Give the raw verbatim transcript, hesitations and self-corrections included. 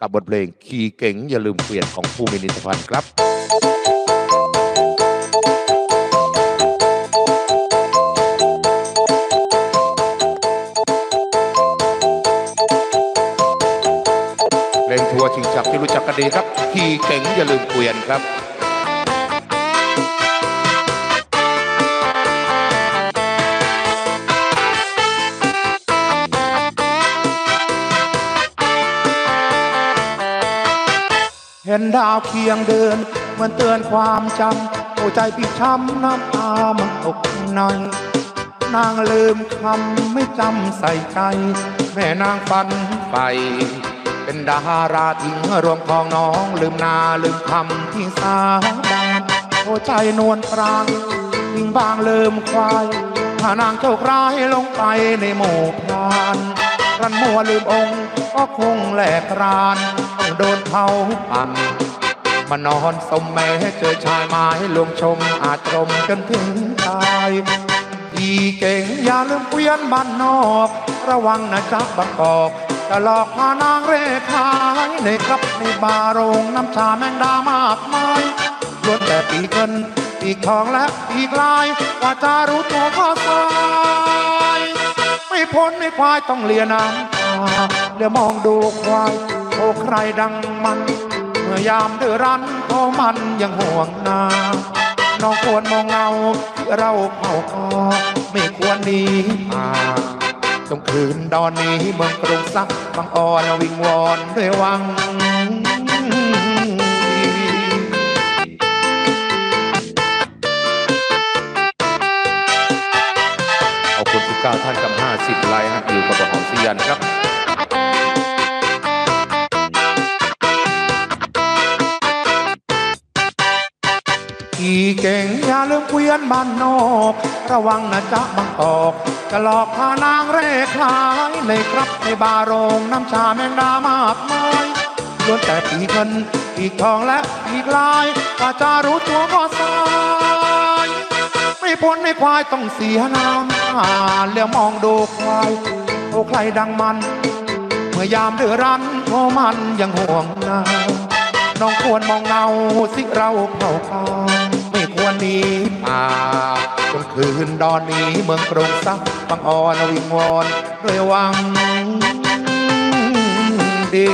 กับบทเพลงขี่เก๋งอย่าลืมเปลี่ยนของภูมินิติพันธ์ครับเพลงทัวร์ชิงฉับที่รู้จักกันดีครับขี่เก๋งอย่าลืมเปลี่ยนครับเห็นดาวเคียงเดินเหมือนเตือนความจำหัวใจพี่ช้ำน้ำตามันตกในนางลืมคำไม่จำใส่ใจแม่นางฝันไปเป็นดาราทิ้งรวมของน้องลืมนาลืมคำที่สาบานหัวใจนวลปรางทิ้งบางลืมควายถ้านางโชคร้ายลงไปในหมู่พรานรันมัวลืมองค์ก็คงแหลกรานต้องโดนเขาปั่นมานอนสมแม่เจอชายไม้ลวงชมอาจรมจนถึงตายพี่เก่งอย่าลืมเวียนบ้านนอกระวังนะจ๊ะบางกอกจะหลอกพานางเร่ขายในครับในบาร์โรงน้ำชาแมงดามากมายล้วนแต่ปีกเงินปีกทองและปีกลายว่าจะรู้ตัวก็สายไม่พ้นไม่ควายต้องเลียน้ำเดี๋ยวมองดูควายโอ้ใครดังมันเมื่อยามเดือดรันเพราะมันยังห่วงนาน้องควรมองเงาเราเผาคอไม่ควรหนีมาตรงคืนดอนนี้เมืองกรุงสักบางอ่อนวิงวอนด้วยวังขอบคุณทุกเก้าท่านกับห้าสิบไลค์อยู่กับหอมเสียนครับขี่เก๋งอย่าลืมเวียนบ้านนอกระวังนะจ๊ะบางกอกจะหลอกพานางเร่ขายในครับในบาร์โรงน้ำชาแมงดามากมายล้วนแต่ปีกเงินปีกทองและปีกลายว่าจะรู้ตัวก็สายไม่พ้นไม่ควายต้องเสียน้ำเลี้ยวมองดูควายโอ้ใครดังมันเมื่อยามเดือดร้อนเพราะมันยังห่วงนาน้องควรมองเงาสิเราเผาคอไม่ควรหนีมาจนคืนดอนนี้เมืองกรุงสักบางอ่อนวิงวอนด้วยวังดี